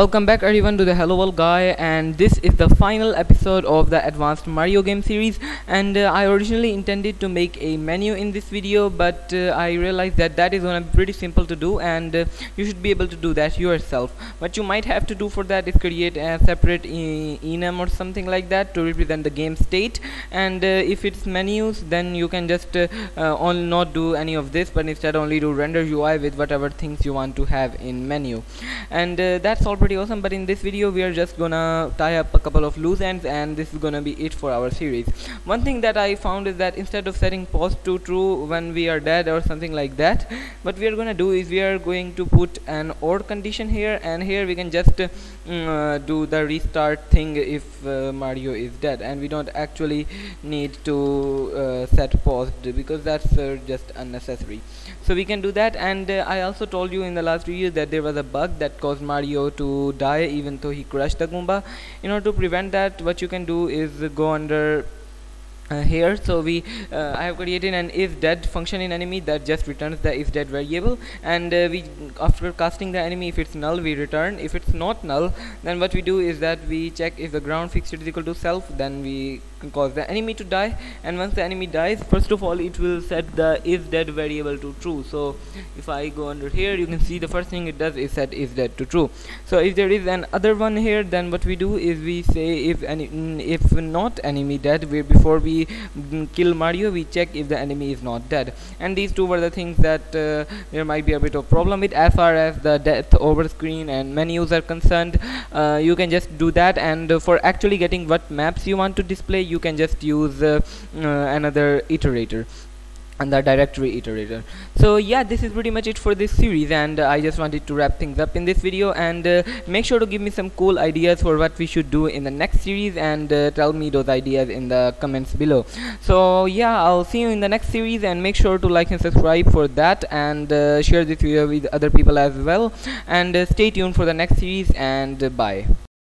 Welcome back everyone to the Hello World guy, and this is the final episode of the advanced Mario game series. And I originally intended to make a menu in this video, but I realized that is gonna be pretty simple to do, and you should be able to do that yourself. What you might have to do for that is create a separate enum or something like that to represent the game state. And if it's menus, then you can just not do any of this, but instead only do render UI with whatever things you want to have in menu. And that's all pretty awesome, but in this video we are just gonna tie up a couple of loose ends, and this is gonna be it for our series. One thing that I found is that instead of setting pause to true when we are dead or something like that, what we are gonna do is we are going to put an OR condition here, and here we can just do the restart thing if Mario is dead, and we don't actually need to set pause because that's just unnecessary. So we can do that. And I also told you in the last video that there was a bug that caused Mario to die even though he crushed the Goomba. In order to prevent that, what you can do is go under here. So I have created an is dead function in enemy that just returns the is dead variable, and after casting the enemy, if it's null we return. If it's not null, then what we do is that we check if the ground fixture is equal to self, then we cause the enemy to die. And once the enemy dies, first of all it will set the is dead variable to true. So if I go under here, you can see the first thing it does is set is dead to true. So if there is another one here, then what we do is we say if not enemy dead, where before we kill Mario we check if the enemy is not dead. And these two were the things that there might be a bit of problem with as far as the death over screen and menus are concerned. You can just do that, and for actually getting what maps you want to display, you can just use another iterator and the directory iterator. So yeah, this is pretty much it for this series, and I just wanted to wrap things up in this video. And make sure to give me some cool ideas for what we should do in the next series, and tell me those ideas in the comments below. So yeah, I'll see you in the next series, and make sure to like and subscribe for that, and share this video with other people as well. And stay tuned for the next series, and bye.